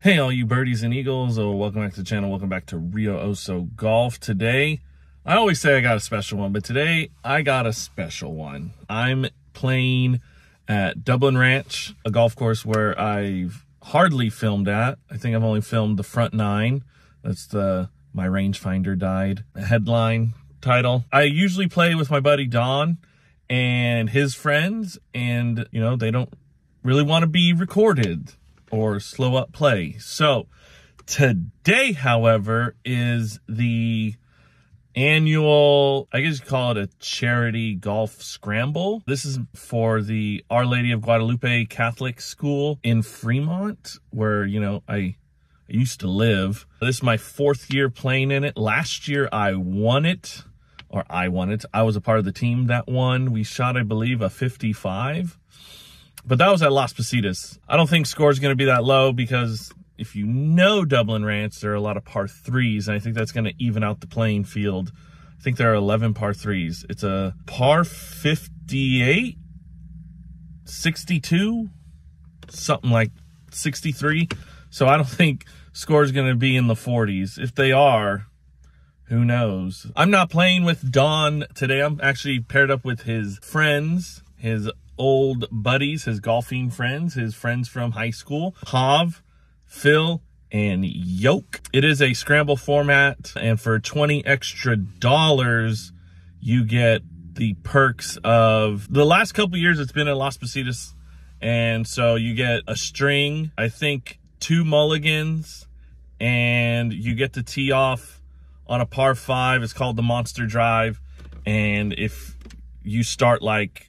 Hey all you birdies and eagles, welcome back to the channel, welcome back to Rio Oso Golf. Today, I always say I got a special one, but today I got a special one. I'm playing at Dublin Ranch, a golf course where I've hardly filmed at. I think I've only filmed the front nine. That's my rangefinder died headline title. I usually play with my buddy Don and his friends, and you know, they don't really want to be recorded or slow up play. So today, however, is the annual, I guess you call it a charity golf scramble. This is for the Our Lady of Guadalupe Catholic School in Fremont, where, you know, I used to live. This is my fourth year playing in it. Last year I won it, or I won it. I was a part of the team that won. We shot, I believe, a 55. But that was at Las Positas. I don't think score's going to be that low because if you know Dublin Ranch, there are a lot of par threes, and I think that's going to even out the playing field. I think there are 11 par threes. It's a par 58, 62, something like 63. So I don't think score's going to be in the 40s. If they are, who knows? I'm not playing with Don today. I'm actually paired up with his friends, his old buddies, his golfing friends, his friends from high school, Hav, Phil, and Yoke. It is a scramble format, and for $20 extra, you get the perks of the last couple years it's been at Las Positas, and so you get a string, I think 2 mulligans, and you get to tee off on a par 5. It's called the Monster Drive, and if you start like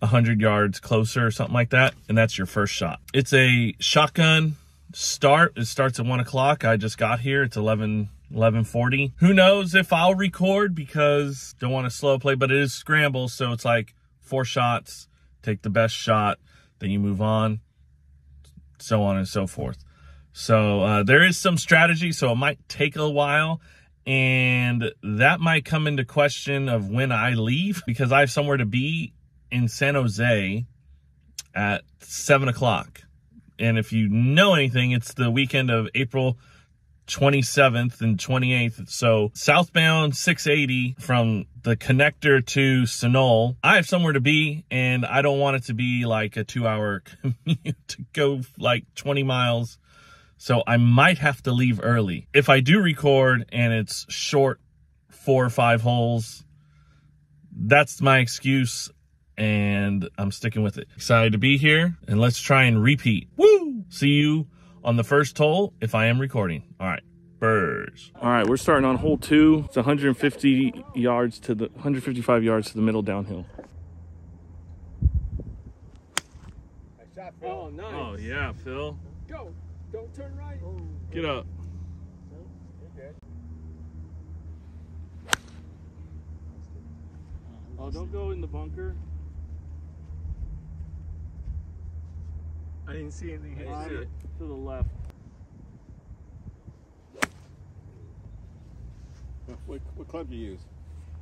100 yards closer or something like that, and that's your first shot. It's a shotgun start. It starts at 1 o'clock. I just got here. It's 11:40. Who knows if I'll record because don't want to slow play, but it is scramble, so it's like 4 shots, take the best shot, then you move on and so forth. So there is some strategy, so it might take a while, and that might come into question of when I leave because I have somewhere to be in San Jose at 7 o'clock. And if you know anything, it's the weekend of April 27th and 28th. So southbound 680 from the connector to Sunol, I have somewhere to be, and I don't want it to be like a 2-hour commute to go like 20 miles. So I might have to leave early. If I do record and it's short 4 or 5 holes, that's my excuse, and I'm sticking with it. Excited to be here, and let's try and repeat. Woo! See you on the first hole if I am recording. All right, birds. All right, we're starting on hole 2. It's 155 yards to the middle downhill. Nice shot, Phil. Oh, nice. Oh yeah, Phil. Go. Don't turn right. Oh. Get up. Oh, don't go in the bunker. I didn't see anything. I didn't see it. To the left. What club do you use?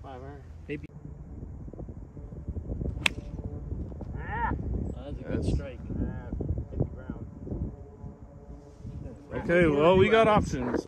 5-iron. Maybe. Ah! That's a good strike. Okay, well, we got options.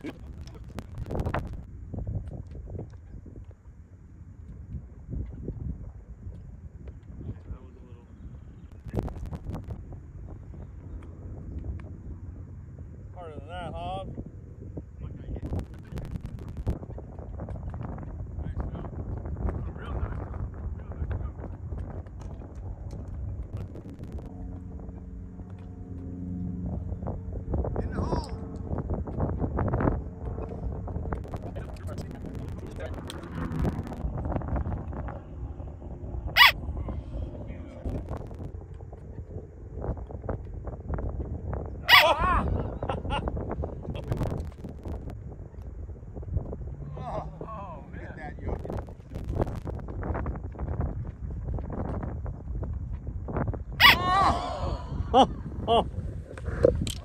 Oh,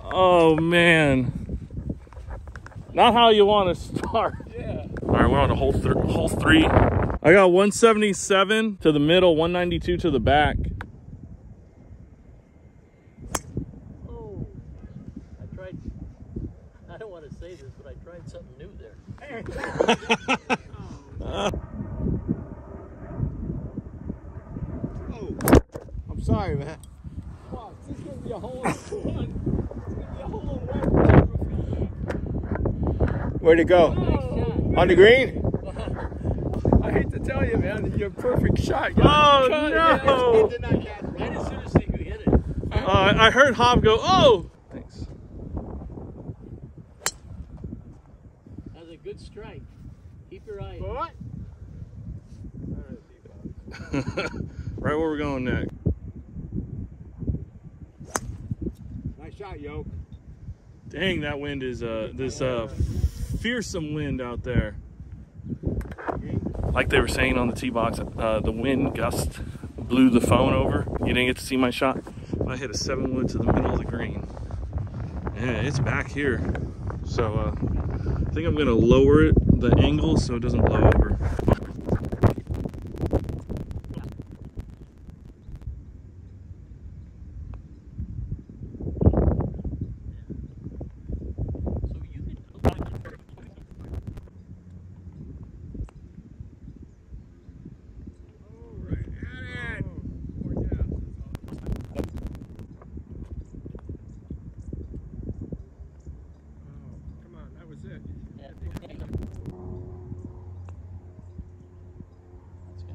oh man. Not how you want to start. Yeah. All right, we're on to hole three. I got 177 to the middle, 192 to the back. Oh, I tried. I don't want to say this, but I tried something new there. I'm sorry, man. Wow, this is gonna be a hole in one. It's gonna be a hole in one. Where'd it go? Oh, on the green? I hate to tell you, man, you're a perfect shot. You're oh, no! It did not catch it. I didn't seriously see who hit it. I heard Hob go, oh! Thanks. That was a good strike. Keep your eye. What? Right where we're going next. Nice shot, Yoke. Dang, that wind is this fearsome wind out there. Like they were saying on the tee box, the wind gust blew the phone over. You didn't get to see my shot. I hit a 7-wood to the middle of the green. Yeah, it's back here. So I think I'm gonna lower it, the angle, so it doesn't blow over.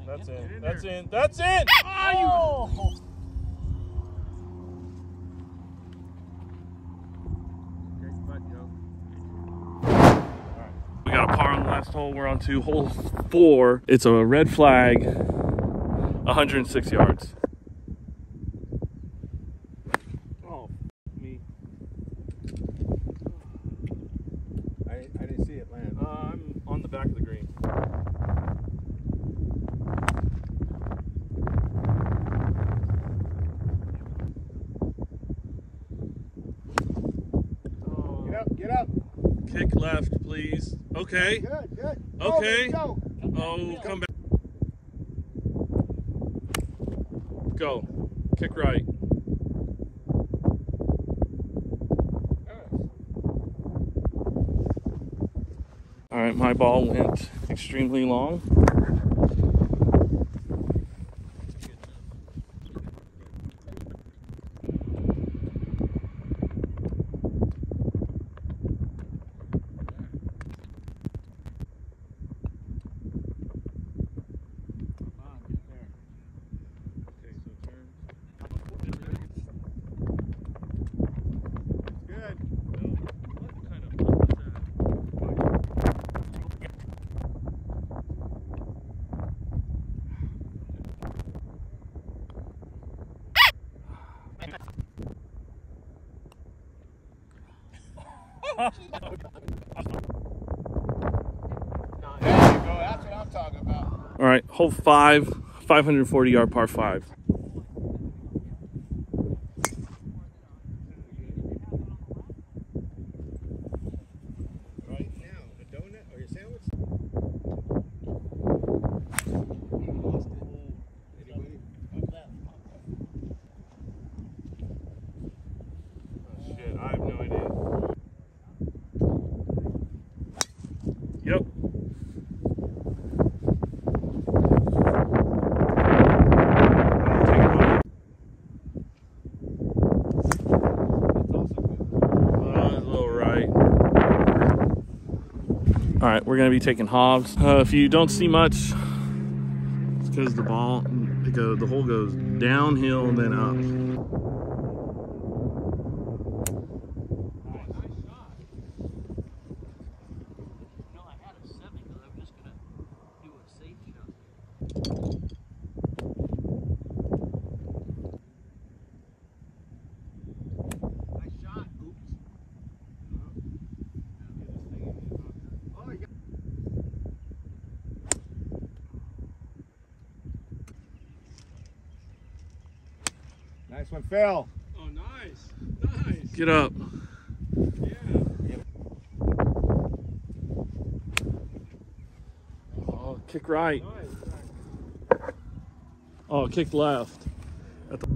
That's in. That's in. That's in. Oh, you. We got a par on the last hole. We're on to hole 4. It's a red flag. 106 yards. Oh, me. I didn't see it land. I'm on the back of the green. Kick left, please. Okay. Good, good. Okay. Go, go. Oh, come back. Go. Kick right. All right, my ball went extremely long. There you go, that's what I'm talking about. All right, hole 5, 540 yard par 5. Right now, a donut or your sandwich? I lost it. Anybody? Up left. Oh, shit, I have no idea. Yep. All right, we're gonna be taking Hobbs. If you don't see much, it's because the hole goes downhill and then up. Nice one, Phil. Oh, nice. Get up. Yeah. Oh, kick right. Oh, kick left. At the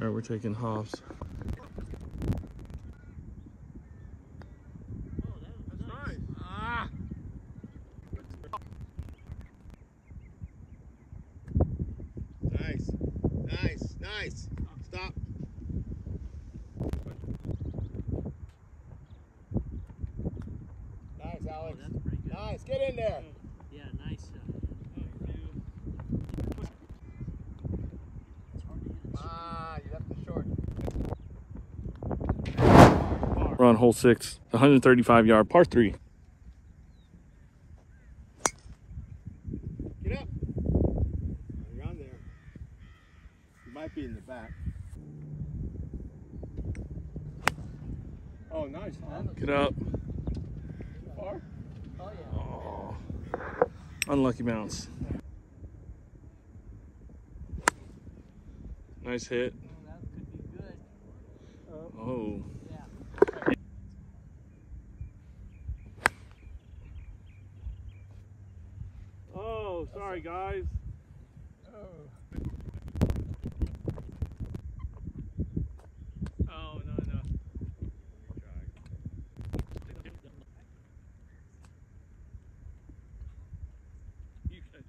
we're taking hops. Nice, nice, nice. Stop. Nice, Alex. Oh, nice, get in there. Yeah, nice. We're on hole 6, 135 yard par 3. Get up. You're on there. You might be in the back. Oh, nice, Tom. Get up. Far? Oh, yeah. Oh. Unlucky bounce. Nice hit. That could be good. Oh. Sorry, guys. Oh, no, no. You could.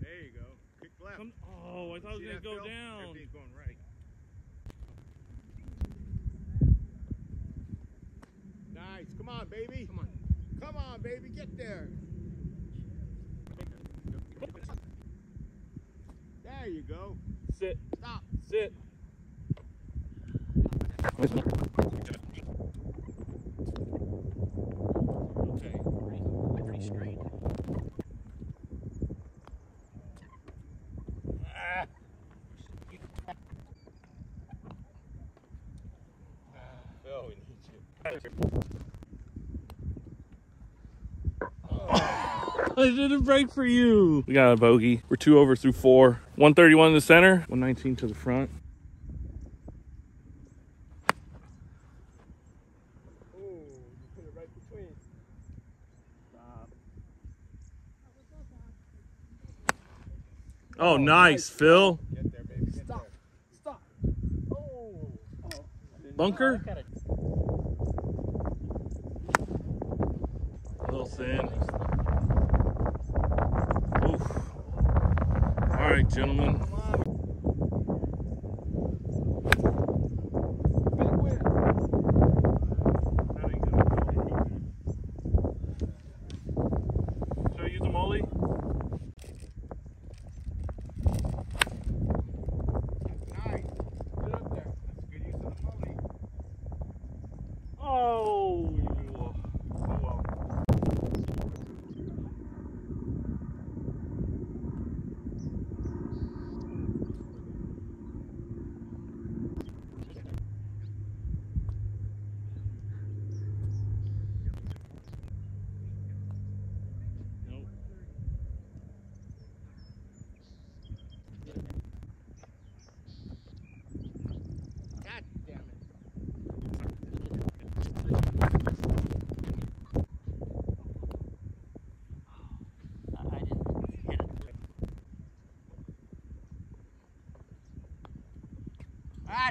There you go. Kick left. Oh, I thought it was going to go down. Everything's going right. Nice. Come on, baby. Come on. Come on, baby. Get there. There you go. Sit. Stop. Sit. Okay. Pretty straight. Oh, we need you. I didn't break for you. We got a bogey. We're 2 over through 4. 131 in the center, 119 to the front. Oh, you put it right between. Stop. Oh, nice, Phil. Get there, baby. Get stop. There. Stop. Oh. Oh. Bunker? A little thin. All right, gentlemen. Should I use a molly? Nice. Get up there. That's a good use of the molly. Oh.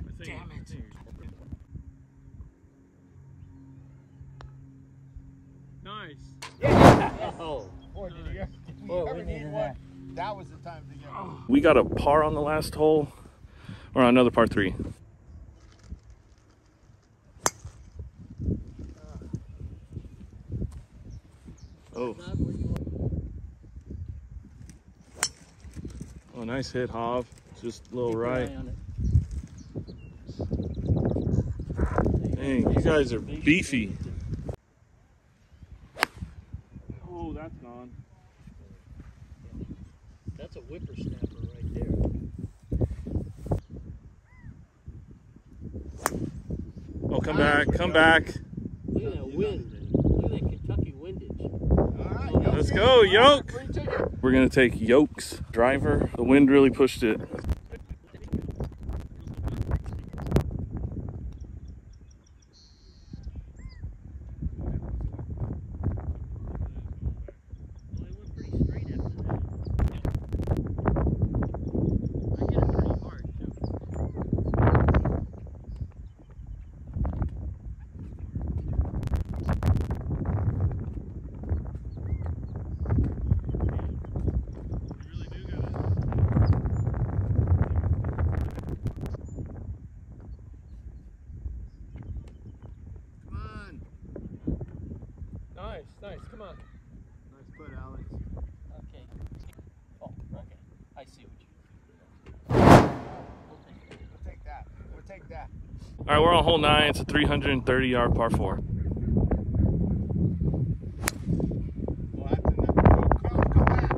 God damn it. Nice. Yeah. Oh. Boy, did you ever need one? That was the time to get one. We got a par on the last hole, or another par 3. Oh. Oh, nice hit, Hov. Just a little right. Dang, you guys are beefy. Oh, that's gone. That's a whippersnapper right there. Oh, come back, come back. Look at that wind. Look at that Kentucky windage. All right, let's go, yoke. We're going to take Yoke's driver. The wind really pushed it. Nice, come on. Nice put, Alex. Okay. Oh, okay. I see what you do. We'll take that. We'll take that. All right, we're on hole 9. It's a 330-yard par 4. Well, that's enough. Come back.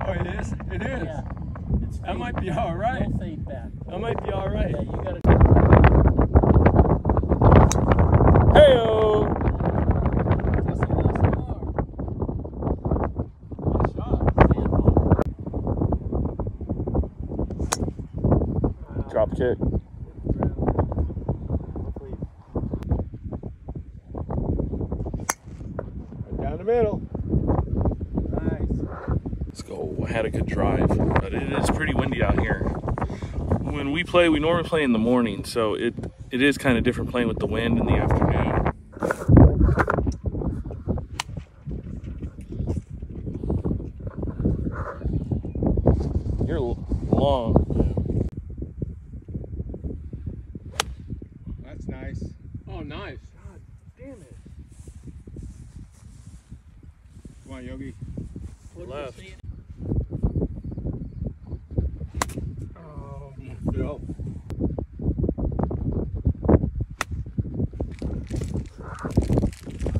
Oh, it is? It is. Yeah. It's that might be all right. Don't fade back. That might be all right. Yeah, you got to... Drop kick. Down the middle. Nice. Let's go. I had a good drive, but it is pretty windy out here. When we play, we normally play in the morning, so it is kind of different playing with the wind in the afternoon. You're long. Nice. Oh, nice. God damn it. Come on, Yogi. Left. Oh, no.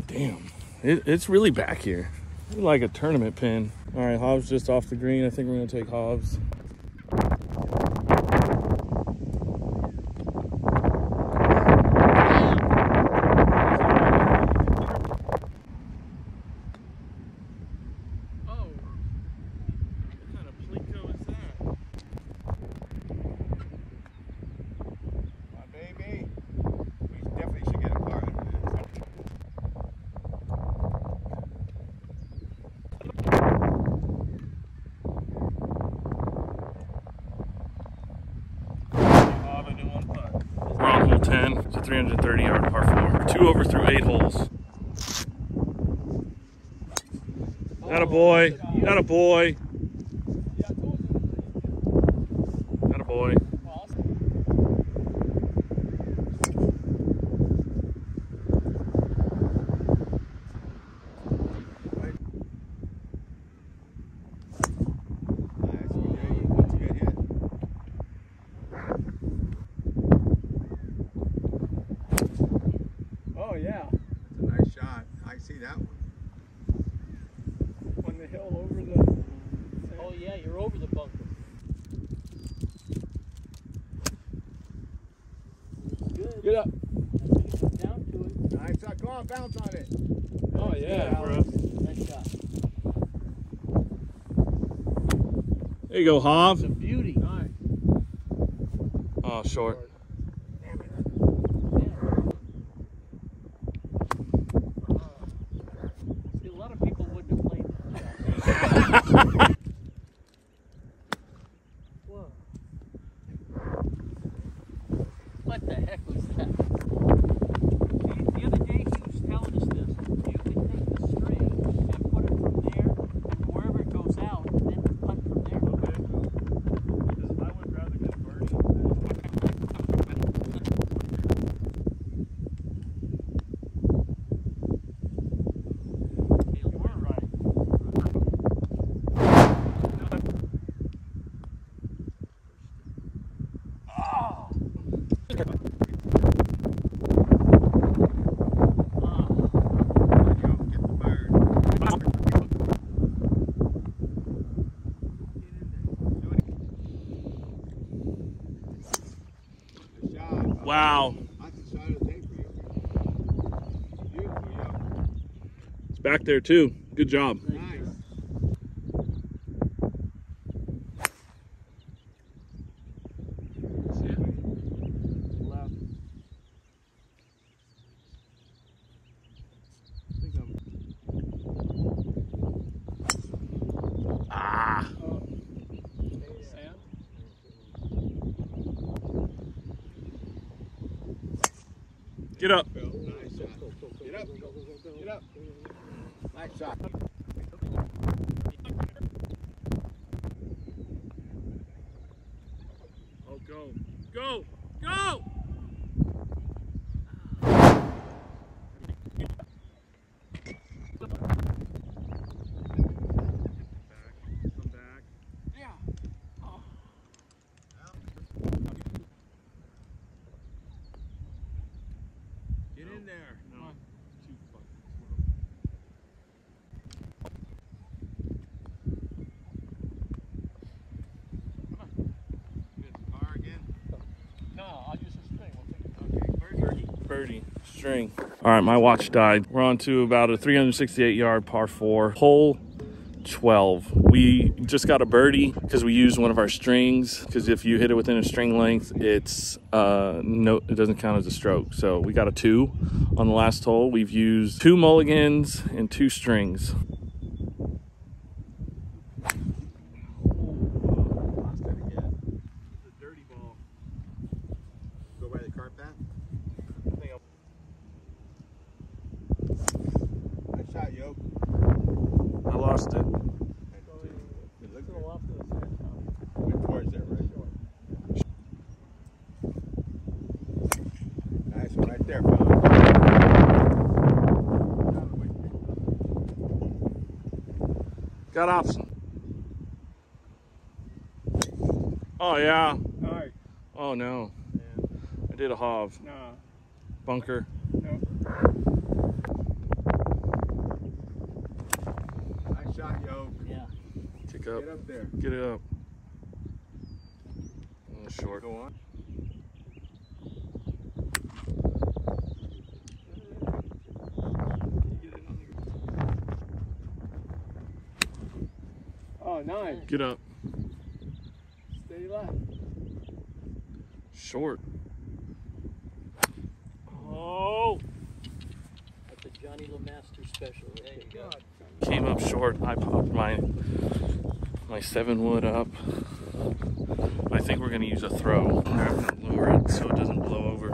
Damn. It's really back here. It's like a tournament pin. All right, Hobbs just off the green. I think we're going to take Hobbs. We're on hole 10. It's a 330-yard par 4. 2 over through 8 holes. Atta boy. Atta boy. Atta boy. Yeah, it's a nice shot. I see that one. On the hill over the... Oh yeah, you're over the bunker. Good. Get up. Down to it. Nice shot. Go on, bounce on it. Oh yeah, bro. Nice shot. There you go, Hobbs. It's a beauty. Nice. Oh, short. What the heck was that? The other day he was telling us this. You can take the string and put it from there, and wherever it goes out, and then putt from there. Okay. Because I would rather get a birdie. We're right. It's back there too. Good job. Nice. Get up. Nice shot. Get up. Get up. Nice shot. Oh, go. Go. Go. String. All right, my watch died. We're on to about a 368-yard par 4, hole 12. We just got a birdie because we used one of our strings, because if you hit it within a string length, it's it doesn't count as a stroke. So we got a 2 on the last hole. We've used 2 mulligans and 2 strings. Got option. Oh yeah. All right. Oh no. Yeah. I did a hov. Nah. Bunker. No. Nice shot, yo. Yeah. Kick up. Get up there. Get it up. A little short. Go on. Nine. Get up. Stay left. Short. Oh. That's a Johnny LeMaster special. There you go. Came up short. I popped my 7-wood up. I think we're gonna use a throw. I'm gonna lower it so it doesn't blow over.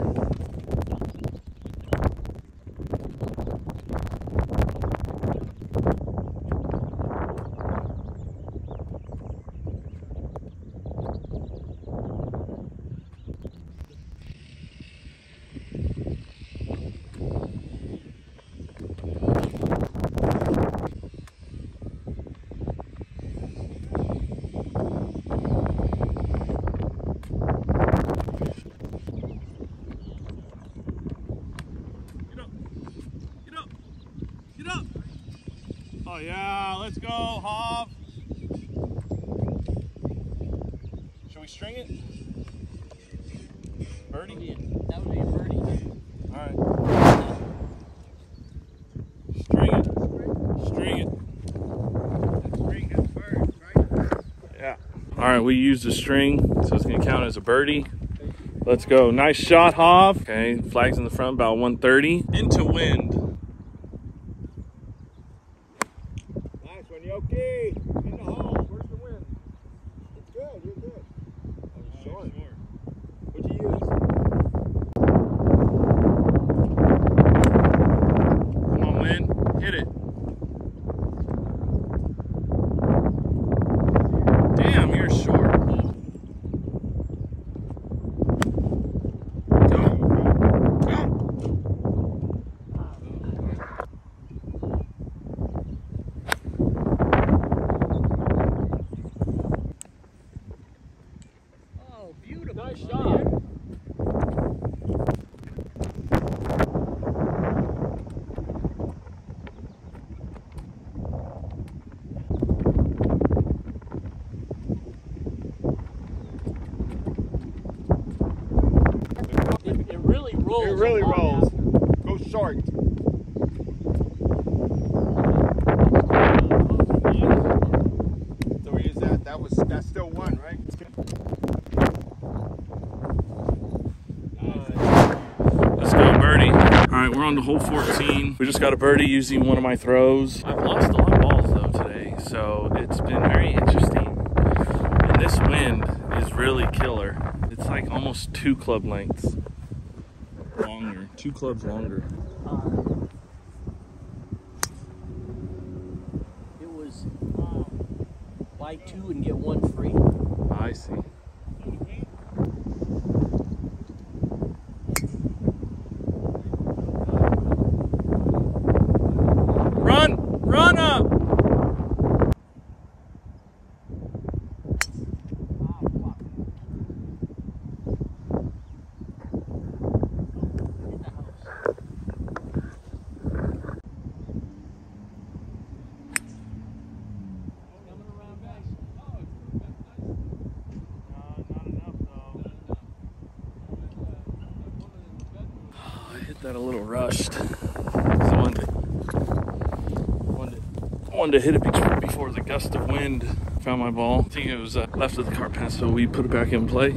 Oh yeah, let's go, Hov. Should we string it? Birdie? That would be a birdie. Alright. String it. String it. That's string, that's bird, right? Yeah. Alright, we used a string, so it's going to count as a birdie. Let's go. Nice shot, Hov. Okay, flags in the front, about 130. Into wind. Okay, in the hole. Where's the wind? It's good, you're good. Oh, short. What'd you use? Come on, wind. Hit it. Damn, you're short. It really rolls. Go short. on to hole 14. We just got a birdie using one of my throws. I've lost a lot of balls though today, so it's been very interesting. And this wind is really killer. It's like almost two club lengths longer, two clubs longer. It was buy two and get one free. I see. Run up! Oh, I hit that a little rushed. Wanted to hit it before the gust of wind found my ball. I think it was left of the cart path, so we put it back in play.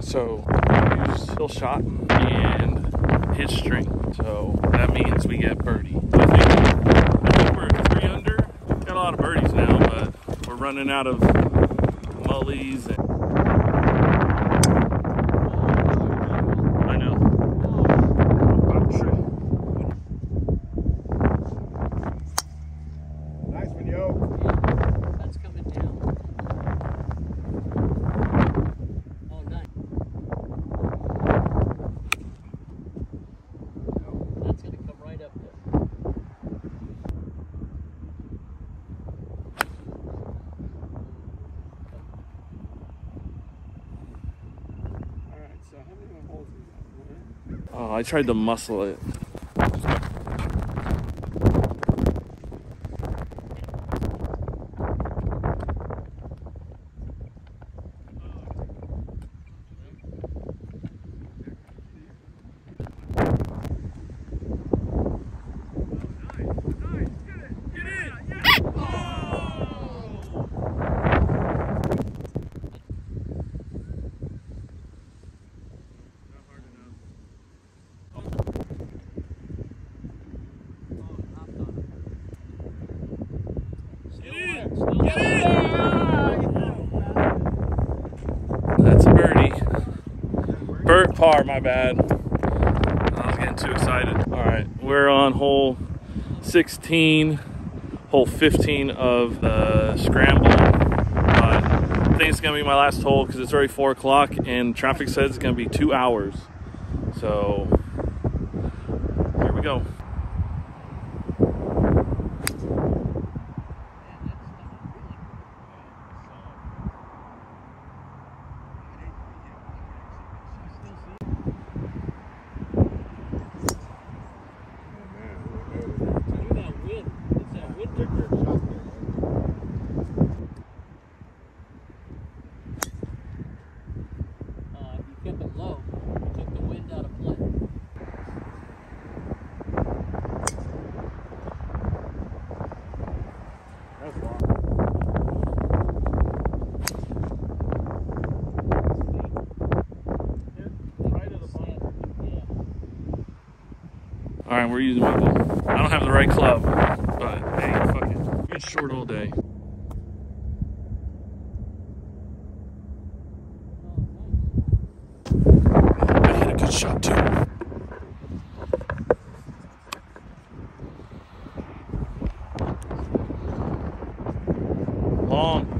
So I used still shot and hit string. So that means we get birdie. I think we're 3 under. We've got a lot of birdies now, but we're running out of mullies. And I know. Nice one, yo. Yeah, that's coming down. Oh, I tried to muscle it. That's a birdie. Bird par, my bad. I was getting too excited. All right, we're on hole 16, hole 15 of the scramble. I think it's gonna be my last hole because it's already 4 o'clock and traffic says it's gonna be 2 hours. So here we go. All right, we're using my ball. I don't have the right club, but hey, fuck it. short all day. I had a good shot too. Long.